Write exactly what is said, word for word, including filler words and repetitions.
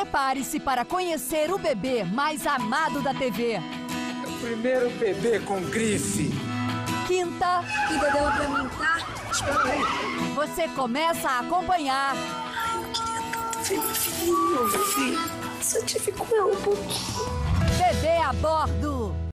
Prepare-se para conhecer o bebê mais amado da T V. O primeiro bebê com grife. Quinta. Quinta dela pra mim, tá? Você começa a acompanhar. Ai, eu queria tanto ver meu filhinho, meu filho. Só tive com ela um pouquinho. Bebê a Bordo.